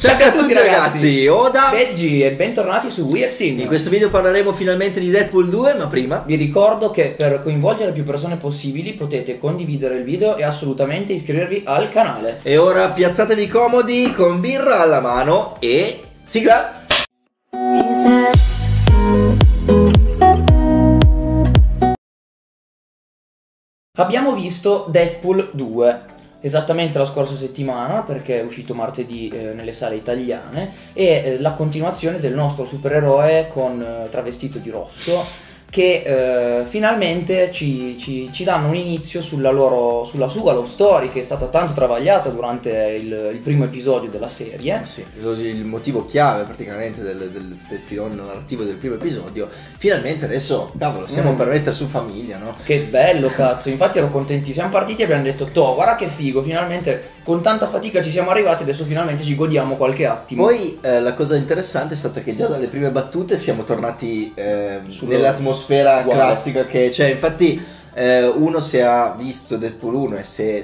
Ciao a tutti ragazzi, Oda, Beggy e bentornati su We Have Seen. In questo video parleremo finalmente di Deadpool 2, ma prima vi ricordo che per coinvolgere più persone possibili potete condividere il video e assolutamente iscrivervi al canale. E ora piazzatevi comodi con birra alla mano e sigla! Abbiamo visto Deadpool 2 esattamente la scorsa settimana, perché è uscito martedì nelle sale italiane, e la continuazione del nostro supereroe con travestito di rosso, che finalmente ci danno un inizio sulla sua love story, che è stata tanto travagliata durante il primo episodio della serie. Sì, il motivo chiave praticamente del filone narrativo del primo episodio. Finalmente adesso, cavolo, siamo per mettere su famiglia, no? Che bello, cazzo, infatti ero contentissimo. Siamo partiti e abbiamo detto, toh, guarda che figo, finalmente con tanta fatica ci siamo arrivati, adesso finalmente ci godiamo qualche attimo. Poi la cosa interessante è stata che già dalle prime battute siamo tornati nell'atmosfera classica che c'è. Infatti uno, se ha visto Deadpool 1 e se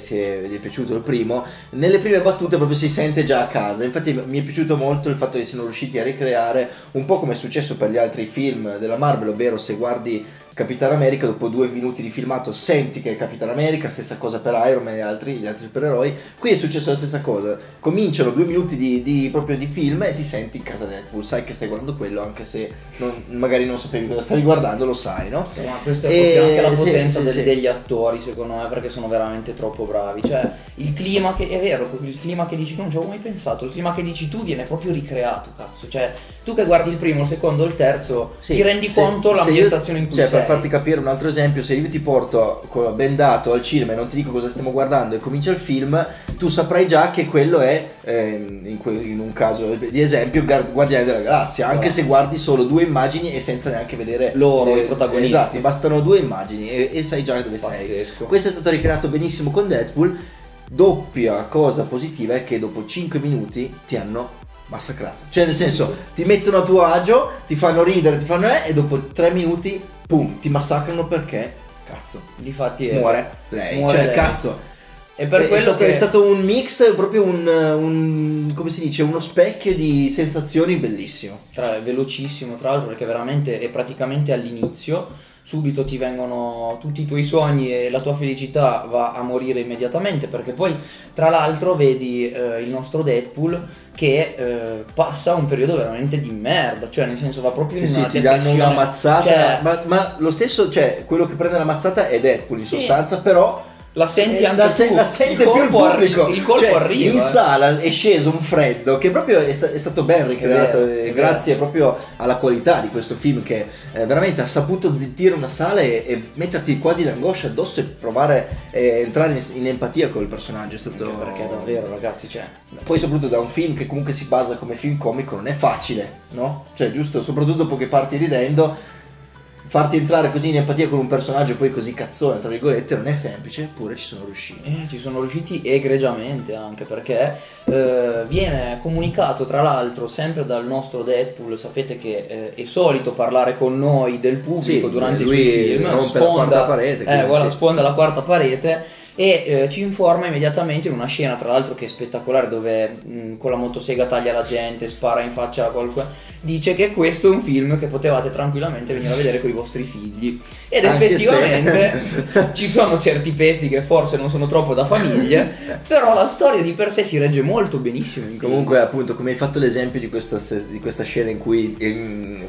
gli è piaciuto il primo, nelle prime battute proprio si sente già a casa. Infatti mi è piaciuto molto il fatto che siano riusciti a ricreare un po' come è successo per gli altri film della Marvel, ovvero se guardi Capitan America, dopo 2 minuti di filmato senti che è Capitan America, stessa cosa per Iron Man e gli altri supereroi. Qui è successo la stessa cosa, cominciano 2 minuti proprio di film e ti senti in casa Deadpool, sai che stai guardando quello, anche se magari non sapevi cosa stavi guardando, lo sai, no? Sì, ma questa è proprio anche la potenza degli attori, secondo me, perché sono veramente troppo bravi. Cioè, il clima che è vero, il clima che dici tu non ci avevo mai pensato, il clima che dici tu viene proprio ricreato, cazzo. Cioè, tu che guardi il primo, il secondo, il terzo, sì, ti rendi conto l'ambientazione in cui sei. Per farti capire un altro esempio, se io ti porto bendato al cinema e non ti dico cosa stiamo guardando e comincia il film, tu saprai già che quello è, in un caso di esempio, Guardiani della galassia, anche se guardi solo 2 immagini e senza neanche vedere loro, i protagonisti. Esatto, bastano 2 immagini e sai già dove sei. Questo è stato ricreato benissimo con Deadpool. Doppia cosa positiva è che dopo 5 minuti ti hanno massacrato, cioè nel senso ti mettono a tuo agio, ti fanno ridere, ti fanno e dopo 3 minuti pum, ti massacrano, perché cazzo difatti muore lei, cioè lei. Cazzo, e per quello che è stato un mix, proprio come si dice, uno specchio di sensazioni bellissimo. Cioè, è velocissimo tra l'altro, perché veramente è praticamente all'inizio, subito ti vengono tutti i tuoi sogni e la tua felicità va a morire immediatamente, perché poi tra l'altro vedi il nostro Deadpool che passa un periodo veramente di merda, cioè nel senso va proprio in una depressione. Sì, ti danno una mazzata, cioè, ma lo stesso, cioè quello che prende la mazzata è Deadpool in sostanza, però la senti anche la sente più il pubblico. Il colpo, cioè, arriva in sala è sceso un freddo che proprio è stato ben ricreato, grazie proprio alla qualità di questo film, che veramente ha saputo zittire una sala e metterti quasi l'angoscia addosso e provare a entrare in empatia col personaggio. È stato perché davvero, ragazzi, cioè, poi soprattutto da un film che comunque si basa come film comico non è facile, no? Cioè, giusto, soprattutto dopo che parti ridendo, farti entrare così in empatia con un personaggio poi così cazzone tra virgolette non è semplice, eppure ci sono riusciti. Ci sono riusciti egregiamente, anche perché viene comunicato tra l'altro sempre dal nostro Deadpool. Sapete che è solito parlare con noi del pubblico, sì, durante lui, i suoi film, rompe la quarta parete, guarda, sfonda la quarta parete e ci informa immediatamente in una scena tra l'altro che è spettacolare, dove con la motosega taglia la gente, spara in faccia a qualcuno, dice che questo è un film che potevate tranquillamente venire a vedere con i vostri figli, ed anche effettivamente ci sono certi pezzi che forse non sono troppo da famiglia, però la storia di per sé si regge molto benissimo in comunque film. Appunto, come hai fatto l'esempio di questa scena in cui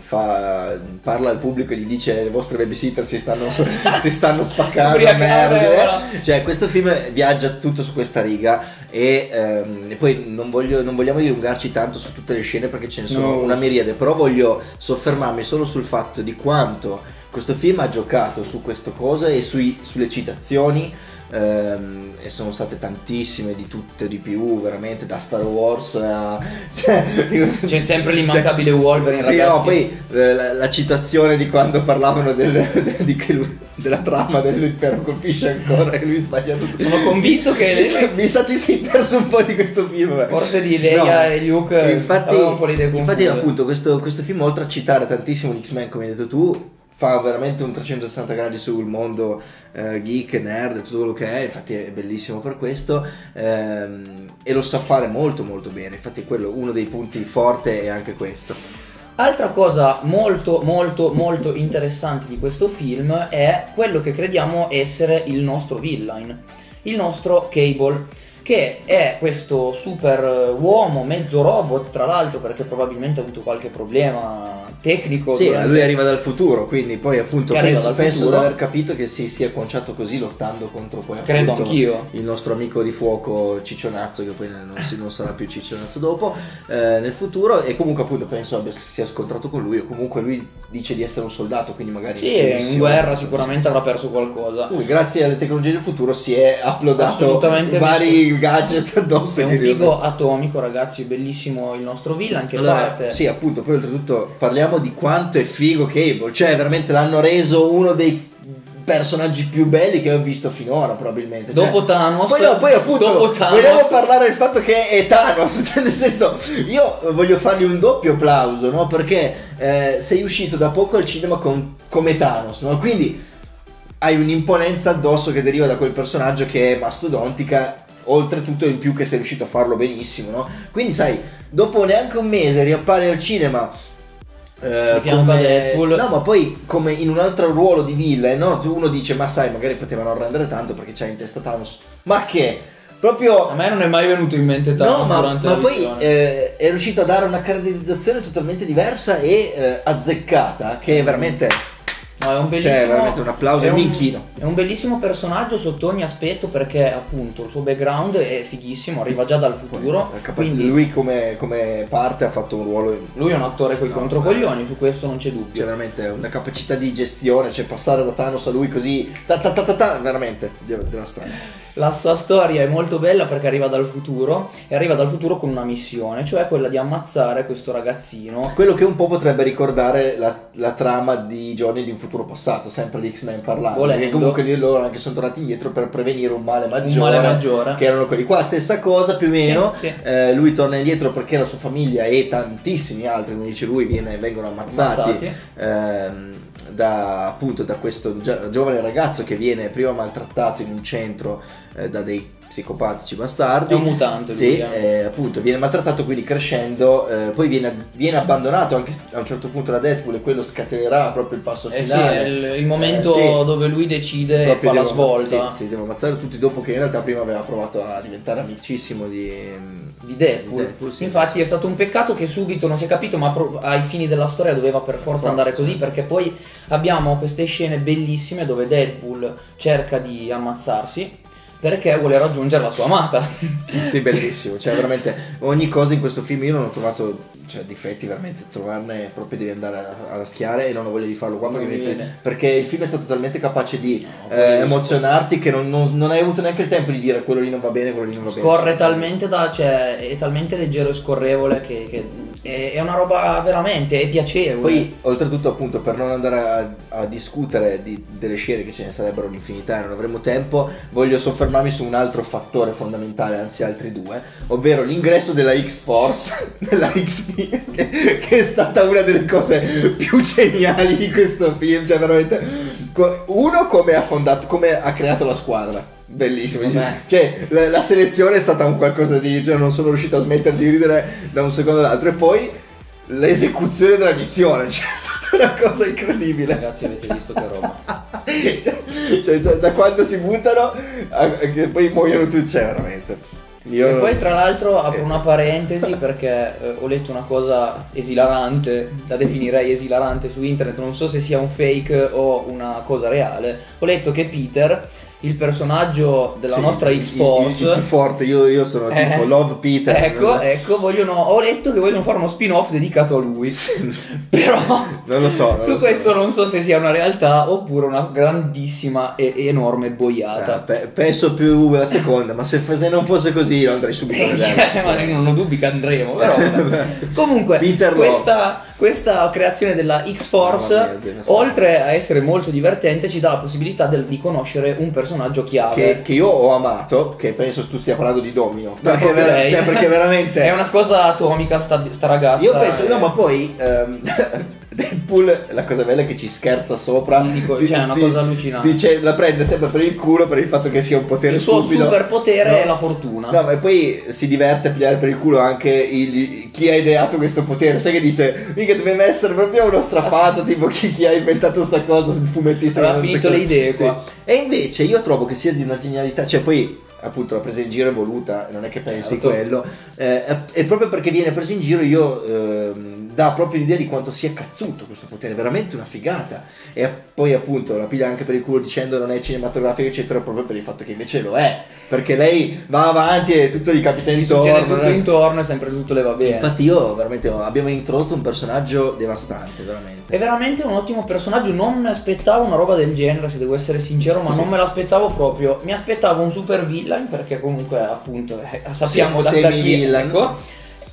parla al pubblico e gli dice le vostre babysitter si stanno spaccando la merda, cioè questo film viaggia tutto su questa riga e poi non vogliamo dilungarci tanto su tutte le scene, perché ce ne sono una miriade, però voglio soffermarmi solo sul fatto di quanto questo film ha giocato su questa cosa e sulle citazioni, e sono state tantissime, di tutte, di più, veramente, da Star Wars a... c'è sempre l'immancabile Wolverine, sì, ragazzi. No, poi la citazione di quando parlavano della trama dell'impero colpisce ancora e lui sbaglia tutto. Sono convinto che mi sa ti sei perso un po' di questo film, forse di Leia e Luke. Infatti, un po' l'idea, appunto, questo film, oltre a citare tantissimo gli X-Men come hai detto tu, fa veramente un 360 gradi sul mondo geek, nerd, tutto quello che è, infatti è bellissimo per questo, e lo sa fare molto molto bene, infatti quello uno dei punti forti è anche questo. Altra cosa molto molto molto interessante di questo film è quello che crediamo essere il nostro villain, il nostro Cable, che è questo super uomo, mezzo robot tra l'altro, perché probabilmente ha avuto qualche problema tecnico. Sì, durante... lui arriva dal futuro, quindi poi appunto penso di aver capito che si sia conciato così, lottando contro poi appunto il nostro amico di fuoco Ciccionazzo, che poi non sarà più Ciccionazzo dopo, nel futuro, e comunque appunto penso abbia, sia scontrato con lui, o comunque lui dice di essere un soldato, quindi magari... Sì, in guerra sicuramente avrà perso qualcosa. Lui grazie alle tecnologie del futuro si è uploadato vari... gadget addosso. È un figo atomico, ragazzi, bellissimo il nostro villain che parte. Sì, appunto, poi oltretutto parliamo di quanto è figo Cable, cioè veramente l'hanno reso uno dei personaggi più belli che ho visto finora, probabilmente. Dopo Thanos. Poi, no, poi appunto vogliamo parlare del fatto che è Thanos, cioè nel senso, io voglio fargli un doppio applauso, no? Perché sei uscito da poco al cinema come Thanos, no? Quindi hai un'imponenza addosso che deriva da quel personaggio che è mastodontica. Oltretutto in più che sei riuscito a farlo benissimo, no? Quindi sai, dopo neanche un mese riappare al cinema come Deadpool. No, ma poi come in un altro ruolo di villain, no? Uno dice ma sai, magari potevano rendere tanto perché c'è in testa Thanos. Ma che? Proprio... A me non è mai venuto in mente Thanos. No, ma poi è riuscito a dare una caratterizzazione totalmente diversa e azzeccata, che è veramente... No, è un bellissimo, cioè, veramente un applauso, è un bellissimo personaggio sotto ogni aspetto, perché appunto il suo background è fighissimo, arriva già dal futuro, quindi lui come parte ha fatto un ruolo, lui è un attore coi controcoglioni, su questo non c'è dubbio, cioè veramente una capacità di gestione, cioè passare da Thanos a lui così veramente devastante. La sua storia è molto bella perché arriva dal futuro, e arriva dal futuro con una missione, cioè quella di ammazzare questo ragazzino. Quello che un po' potrebbe ricordare la trama di Johnny di un futuro passato, sempre di X-Men parlando, perché comunque loro anche sono tornati indietro per prevenire un male maggiore, che erano quelli qua, stessa cosa più o meno, sì. Lui torna indietro perché la sua famiglia e tantissimi altri, come dice lui, vengono ammazzati. Da questo giovane ragazzo che viene prima maltrattato in un centro da dei psicopatici bastardi. È un mutante, sì, appunto viene maltrattato, quindi crescendo poi viene abbandonato anche a un certo punto da Deadpool, e quello scatenerà proprio il passo finale, sì, il momento dove lui decide e fa la svolta. Sì, devo ammazzare tutti, dopo che in realtà prima aveva provato a diventare amicissimo di Deadpool, sì, infatti sì. È stato un peccato che subito non si è capito, ma ai fini della storia doveva per forza andare così, perché poi abbiamo queste scene bellissime dove Deadpool cerca di ammazzarsi perché vuole raggiungere la sua amata. Sì, bellissimo, cioè veramente ogni cosa in questo film io non ho trovato, cioè, difetti, veramente trovarne proprio, devi andare a raschiare, e non ho voglia di farlo qua perché il film è stato talmente capace di emozionarti che non hai avuto neanche il tempo di dire quello lì non va bene, quello lì non va bene. Scorre talmente è talmente leggero e scorrevole che è una roba veramente, è piacevole. Poi oltretutto appunto, per non andare a discutere delle scene, che ce ne sarebbero un'infinità e non avremo tempo, voglio soffermarmi su un altro fattore fondamentale, anzi altri due, ovvero l'ingresso della X-Force, della X-Men, che è stata una delle cose più geniali di questo film, cioè veramente uno come ha creato la squadra, bellissimo, cioè la selezione è stata un qualcosa di, cioè non sono riuscito a smettere di ridere da un secondo all'altro, e poi l'esecuzione della missione, cioè è stata una cosa incredibile, ragazzi, avete visto che roba. Cioè da quando si buttano che poi muoiono tutti, cioè veramente. E poi tra l'altro apro una parentesi perché ho letto una cosa esilarante, la definirei esilarante, su internet, non so se sia un fake o una cosa reale. Ho letto che Peter, il personaggio della nostra X-Force, il più forte, io sono tipo Love Peter, ecco, ho letto che vogliono fare uno spin-off dedicato a lui. Però non lo so, non so se sia una realtà oppure una grandissima e enorme boiata. Penso più la seconda, ma se non fosse così io andrei subito a vedere. Ma non ho dubbi che andremo, però comunque questa creazione della X-Force, oltre a essere molto divertente, ci dà la possibilità di conoscere un personaggio chiave che io ho amato, che penso tu stia parlando di Domino, perché veramente è una cosa atomica sta ragazza. Io penso, no, ma poi Deadpool, la cosa bella è che ci scherza sopra, cioè è una cosa allucinante. Dice, la prende sempre per il culo per il fatto che sia un potere stupido. Il suo superpotere, no, è la fortuna. No, ma poi si diverte a pigliare per il culo anche chi ha ideato questo potere. Sai che dice, mica deve essere proprio uno strappato, tipo chi ha inventato sta cosa, il fumettista. Aveva finito le idee qua. Sì. E invece io trovo che sia di una genialità, cioè poi appunto la presa in giro è voluta, non è che pensi quello, e proprio perché viene preso in giro io dà proprio l'idea di quanto sia cazzuto questo potere, è veramente una figata. E poi appunto la piglia anche per il culo dicendo non è cinematografico eccetera, proprio per il fatto che invece lo è, perché lei va avanti e tutto gli capita intorno, tutto intorno e sempre tutto le va bene. Infatti io veramente abbiamo introdotto un personaggio devastante, veramente è veramente un ottimo personaggio. Non mi aspettavo una roba del genere, se devo essere sincero, ma sì, non me l'aspettavo proprio. Mi aspettavo un super villain, perché comunque appunto sappiamo da chi è, ecco.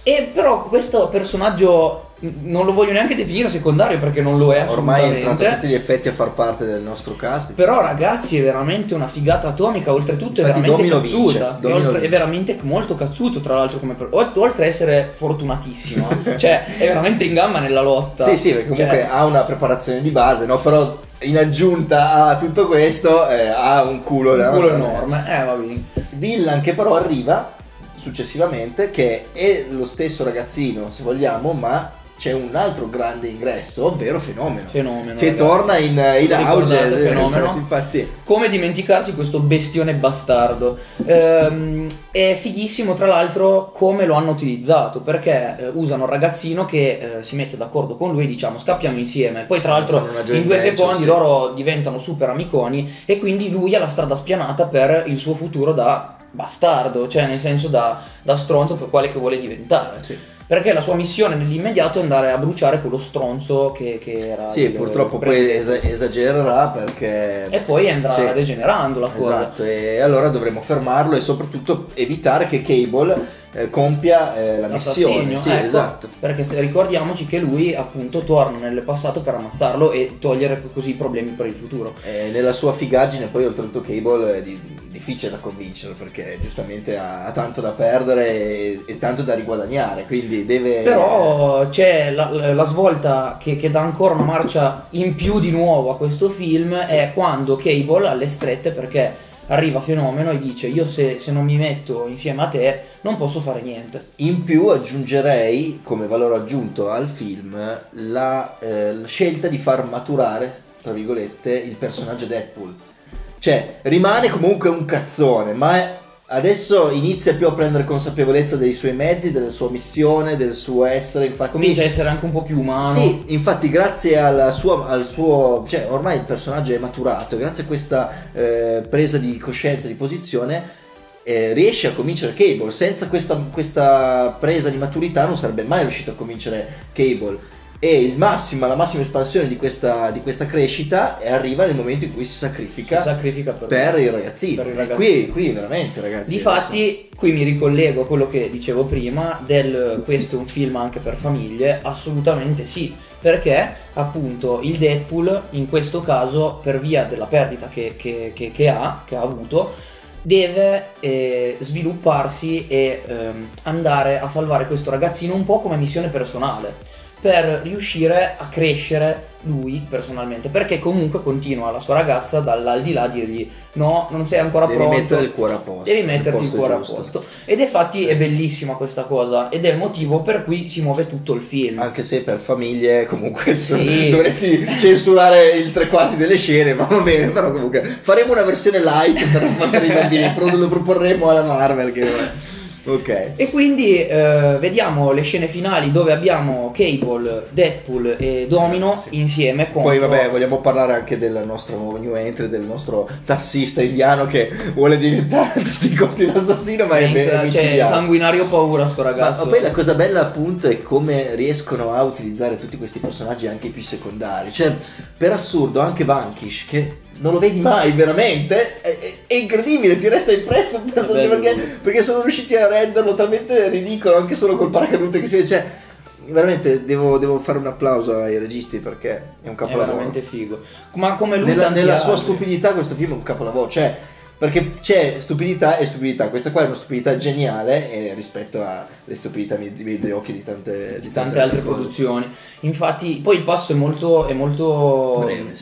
E però questo personaggio non lo voglio neanche definire secondario, perché non lo è assolutamente. Ormai è entrato a tutti gli effetti a far parte del nostro cast. Però ragazzi è veramente una figata atomica. Oltretutto infatti è veramente cazzuta, è veramente molto cazzuto, tra l'altro, come oltre a essere fortunatissimo cioè è veramente in gamba nella lotta. Sì sì, perché comunque cioè ha una preparazione di base, no? Però in aggiunta a tutto questo ha un culo, enorme. Va bene. Villain che però arriva successivamente, che è lo stesso ragazzino se vogliamo, ma c'è un altro grande ingresso, ovvero Fenomeno. Fenomeno che ragazzi torna in auge. Fenomeno. Infatti. Come dimenticarsi questo bestione bastardo. È fighissimo tra l'altro come lo hanno utilizzato, perché usano un ragazzino che si mette d'accordo con lui, diciamo scappiamo insieme, poi tra l'altro in 2 secondi sì, loro diventano super amiconi, e quindi lui ha la strada spianata per il suo futuro da bastardo, cioè nel senso da stronzo per quale che vuole diventare. Sì. Perché la sua missione nell'immediato è andare a bruciare quello stronzo che era... Sì, purtroppo poi esagererà perché... E poi andrà sì, degenerando la cosa. Esatto, e allora dovremo fermarlo e soprattutto evitare che Cable compia la missione. Sì, ecco, esatto. Perché ricordiamoci che lui appunto torna nel passato per ammazzarlo e togliere così i problemi per il futuro. Nella sua figaggine poi oltretutto Cable è difficile da convincere, perché giustamente ha tanto da perdere e tanto da riguadagnare, quindi deve... Però c'è la svolta che dà ancora una marcia in più di nuovo a questo film, sì, è quando Cable alle strette, perché arriva Fenomeno e dice io se non mi metto insieme a te non posso fare niente. In più aggiungerei come valore aggiunto al film la scelta di far maturare, tra virgolette, il personaggio Deadpool. Cioè rimane comunque un cazzone, ma adesso inizia più a prendere consapevolezza dei suoi mezzi, della sua missione, del suo essere. Infatti comincia a essere anche un po' più umano. Sì, infatti grazie al suo cioè ormai il personaggio è maturato, grazie a questa presa di coscienza, di posizione, riesce a convincere Cable. Senza questa presa di maturità non sarebbe mai riuscito a convincere Cable. E la massima espansione di questa crescita arriva nel momento in cui si sacrifica per il ragazzino. Qui veramente ragazzi. Difatti qui mi ricollego a quello che dicevo prima del questo è un film anche per famiglie, assolutamente sì, perché appunto il Deadpool in questo caso per via della perdita che ha avuto deve svilupparsi e andare a salvare questo ragazzino un po' come missione personale, per riuscire a crescere lui personalmente, perché comunque continua la sua ragazza dall'aldilà a dirgli no, non sei ancora pronto, devi mettere il cuore a posto, devi metterti il cuore a posto. Ed infatti è bellissima questa cosa, ed è il motivo per cui si muove tutto il film, anche se per famiglie comunque sì, dovresti censurare il 3/4 delle scene, ma va bene. Però comunque faremo una versione light per fare i bambini, lo proporremo alla Marvel che... Okay. E quindi vediamo le scene finali dove abbiamo Cable, Deadpool e Domino sì, insieme contro... Poi vabbè, vogliamo parlare anche del nostro new entry, del nostro tassista indiano che vuole diventare a tutti i costi un assassino, ma è cioè, sanguinario paura sto ragazzo. Ma poi la cosa bella appunto è come riescono a utilizzare tutti questi personaggi anche più secondari, cioè per assurdo anche Vanquish che non lo vedi mai veramente, è incredibile, ti resta impresso il personaggio perché sono riusciti a renderlo talmente ridicolo anche solo col paracadute che si vede, cioè veramente devo fare un applauso ai registi perché è un capolavoro, è veramente figo. Ma come lui nella sua stupidità questo film è un capolavoro, cioè Perché c'è stupidità e stupidità. Questa qua è una stupidità geniale rispetto alle stupidità mediocri di tante altre produzioni. Infatti poi il passo è molto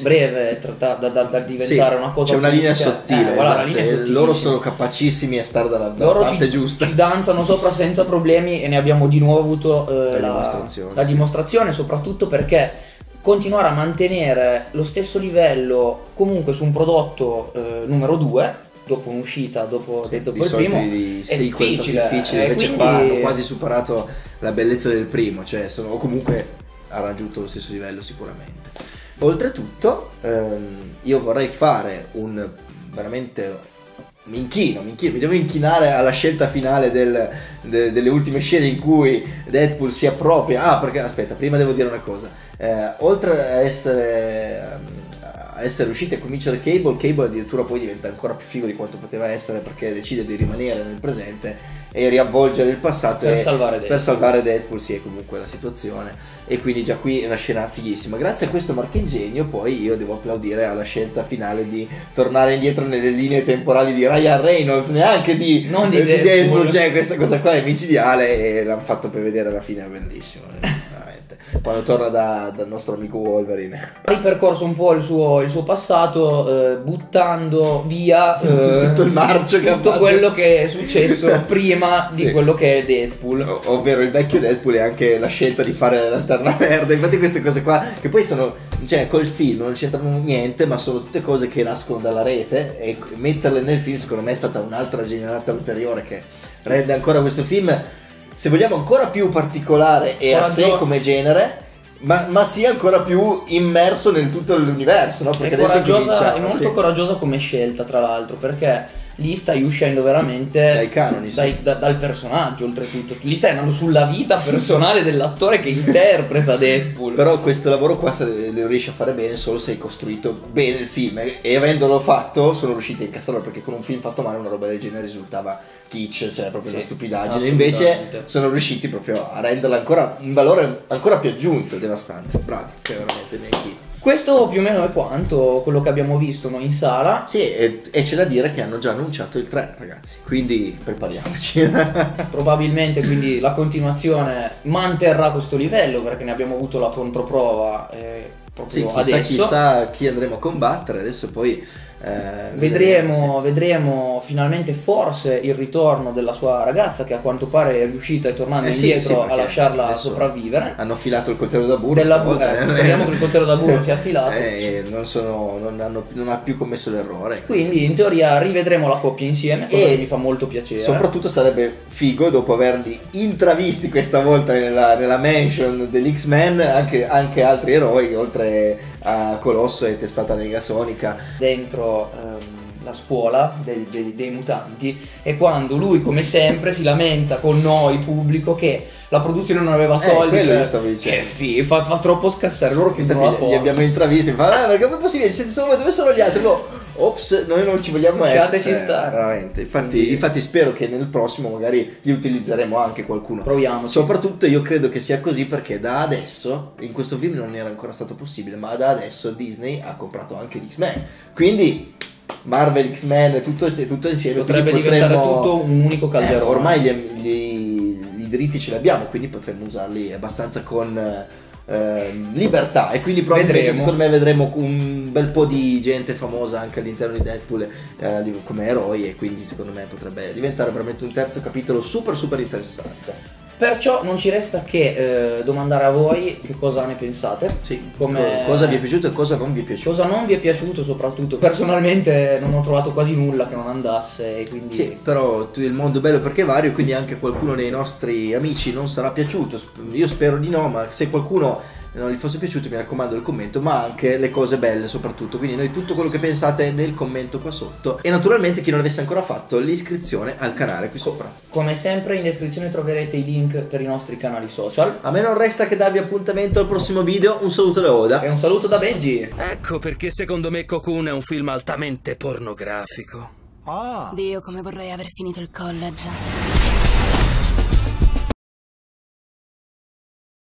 breve, sì. da diventare sì, una cosa... C'è una linea sottile, esatto, la linea sottile. Loro sono capacissimi a stare dalla parte giusta. Ci danzano sopra senza problemi e ne abbiamo di nuovo avuto la dimostrazione, soprattutto perché... Continuare a mantenere lo stesso livello comunque su un prodotto numero 2 dopo un'uscita, dopo il primo è difficile, invece quindi... qua hanno quasi superato la bellezza del primo, cioè sono, o comunque ha raggiunto lo stesso livello sicuramente. Oltretutto io vorrei fare un veramente... mi devo inchinare alla scelta finale delle ultime scene in cui Deadpool si appropria. Ah, perché aspetta, prima devo dire una cosa. Oltre a essere riusciti a convincere Cable addirittura poi diventa ancora più figo di quanto poteva essere, perché decide di rimanere nel presente e riavvolgere il passato per salvare Deadpool, sì, è comunque la situazione, e quindi già qui è una scena fighissima. Grazie a questo marchingegno poi io devo applaudire alla scelta finale di tornare indietro nelle linee temporali di Ryan Reynolds, neanche di Deadpool, cioè questa cosa qua è micidiale e l'hanno fatto per vedere alla fine, è bellissimo veramente. Quando torna dal nostro amico Wolverine ha ripercorso un po' il suo passato buttando via tutto il marcio, tutto quello che è successo prima di sì, quello che è Deadpool, ovvero il vecchio Deadpool, e anche la scelta di fare la lanterna verde. Infatti queste cose qua che poi sono, cioè col film non c'entrano niente, ma sono tutte cose che nascono dalla rete, e metterle nel film secondo me è stata un'altra generata ulteriore che rende ancora questo film, se vogliamo, ancora più particolare e a sé come genere, ma sia ancora più immerso nel tutto l'universo, no? Perché è molto coraggiosa come scelta, tra l'altro, perché lì stai uscendo veramente dai canoni, dal personaggio, oltretutto lì stai andando sulla vita personale dell'attore che interpreta Deadpool. Però questo lavoro qua lo riesci a fare bene solo se hai costruito bene il film, e avendolo fatto sono riusciti a incastrarlo, perché con un film fatto male una roba del genere risultava kitsch, cioè proprio una stupidaggine. Invece sono riusciti proprio a renderla ancora un valore ancora più aggiunto, devastante, bravi, cioè veramente miei. Questo più o meno è quanto quello che abbiamo visto noi in sala. Sì, e c'è da dire che hanno già annunciato il 3, ragazzi, quindi prepariamoci. Probabilmente quindi la continuazione manterrà questo livello, perché ne abbiamo avuto la controprova proprio adesso. Chissà chi andremo a combattere, adesso poi vedremo finalmente forse il ritorno della sua ragazza, che a quanto pare è riuscita e tornando indietro a lasciarla sopravvivere. Hanno filato il coltello da burro, speriamo che il coltello da burro sia affilato, non ha più commesso l'errore, quindi in teoria rivedremo la coppia insieme, cosa che mi fa molto piacere. Soprattutto sarebbe figo, dopo averli intravisti questa volta nella mansion dell'X-Men, anche altri eroi oltre a Colosso e Testata Negasonica dentro la scuola dei mutanti. E quando lui, come sempre, si lamenta con noi pubblico che la produzione non aveva soldi, fa troppo scassare loro, che li abbiamo intravisti, ma perché è possibile, dove sono gli altri? No, ops, noi non ci vogliamo essere, veramente. Infatti spero che nel prossimo magari li utilizzeremo anche qualcuno, proviamo. Soprattutto io credo che sia così, perché da adesso, in questo film non era ancora stato possibile, ma da adesso Disney ha comprato anche X-Men, quindi Marvel, X-Men, tutto insieme potrebbe diventare tutto un unico calderone. Ormai i diritti ce li abbiamo, quindi potremmo usarli abbastanza con libertà, e quindi probabilmente secondo me vedremo un bel po' di gente famosa anche all'interno di Deadpool come eroi, e quindi secondo me potrebbe diventare veramente un terzo capitolo super super interessante. Perciò non ci resta che domandare a voi che cosa ne pensate, sì, cosa vi è piaciuto e cosa non vi è piaciuto. Cosa non vi è piaciuto soprattutto, personalmente non ho trovato quasi nulla che non andasse, quindi... Sì, però il mondo è bello perché è vario, quindi anche qualcuno dei nostri amici non sarà piaciuto, io spero di no, ma se qualcuno non gli fosse piaciuto mi raccomando il commento, ma anche le cose belle soprattutto, quindi noi tutto quello che pensate nel commento qua sotto, e naturalmente chi non avesse ancora fatto l'iscrizione al canale qui sopra. Come sempre in descrizione troverete i link per i nostri canali social. A me non resta che darvi appuntamento al prossimo video, un saluto da Oda e un saluto da Beggy. Ecco perché secondo me Cocoon è un film altamente pornografico. Dio, come vorrei aver finito il college.